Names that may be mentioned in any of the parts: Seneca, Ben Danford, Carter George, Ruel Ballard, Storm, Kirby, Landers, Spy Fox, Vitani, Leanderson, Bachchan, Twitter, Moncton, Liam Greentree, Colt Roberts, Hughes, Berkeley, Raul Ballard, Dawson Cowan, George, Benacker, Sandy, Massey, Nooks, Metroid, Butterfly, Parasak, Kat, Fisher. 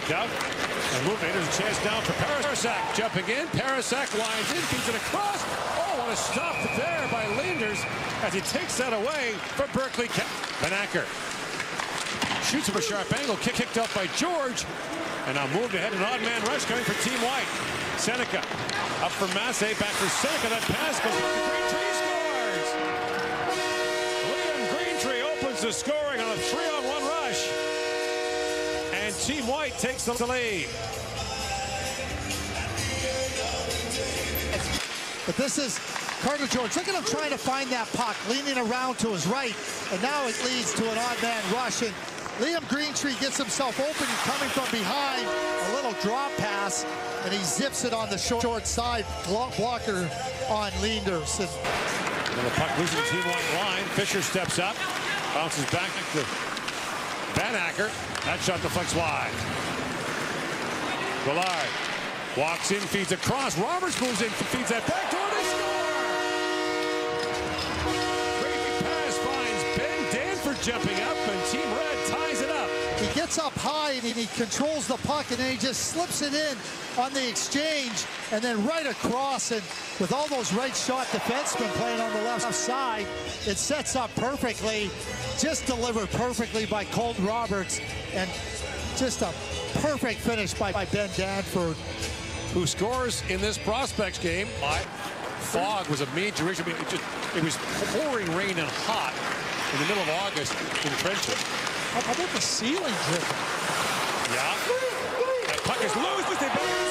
picked up. And moving, there's a chance down for Parasak. Jumping in, Parasak lines in, feeds it across. Oh, what a stop there by Landers as he takes that away from Berkeley. Benacker shoots from a sharp angle, kick kicked up by George. And now moved ahead, an odd man rush coming for Team White. Seneca up for Massey, back for Seneca. That pass goes to Greentree, scores! Liam Greentree opens the scoring on a 3-on-1 rush. And Team White takes the lead. But this is Carter George. Look at him trying to find that puck, leaning around to his right. And now it leads to an odd man rush. And Liam Greentree gets himself open, coming from behind, a little drop pass, and he zips it on the short side, blocker on Leanderson. And the puck loses the T1 line. Fisher steps up, bounces back to Benacker. That shot deflects wide. Ballard walks in, feeds across. Roberts moves in, feeds that back door, and he scores! Great pass finds Ben Danford jumping up, and Team Red ties it up. He gets up high and he controls the puck, and then he just slips it in on the exchange and then right across. And with all those right shot defensemen playing on the left side, it sets up perfectly. Just delivered perfectly by Colt Roberts, and just a perfect finish by Ben Danford, who scores in this prospects game. Fog was a major issue. I mean, it was pouring rain and hot in the middle of August in Trenton. How about the ceiling dripping? Yeah. That puck is loose, but they better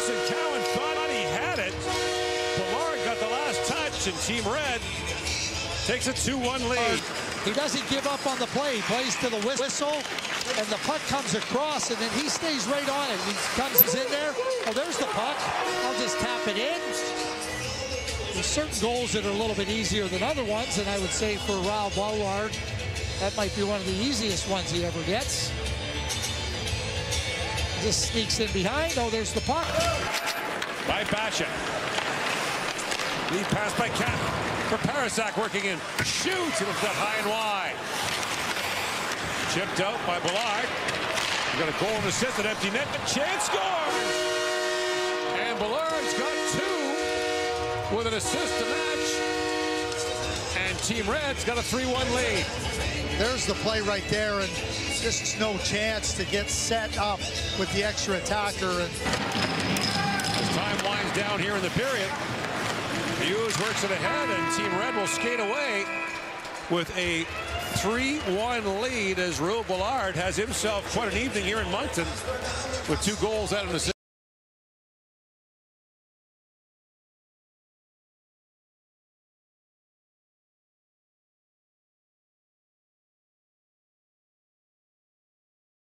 score! Dawson Cowan thought he had it. Ballard got the last touch, and Team Red takes a 2-1 lead. He doesn't give up on the play. He plays to the whistle, and the puck comes across, and then he stays right on it. He comes in there. Oh, there's the puck. I'll just tap it in. There's certain goals that are a little bit easier than other ones, and I would say for Raul Ballard, that might be one of the easiest ones he ever gets. Just sneaks in behind. Oh, there's the puck. By Bachchan. Lead pass by Kat for Parasak, working in. Shoots it up that high and wide. Chipped out by Ballard. We've got a goal and assist, an empty net, but chance scores! And Ballard's got two, with an assist to match, and Team Red's got a 3-1 lead. There's the play right there, and just no chance to get set up with the extra attacker. And as time winds down here in the period, Hughes works it ahead, and Team Red will skate away with a 3-1 lead as Ruel Ballard has himself quite an evening here in Moncton with 2 goals and an assist.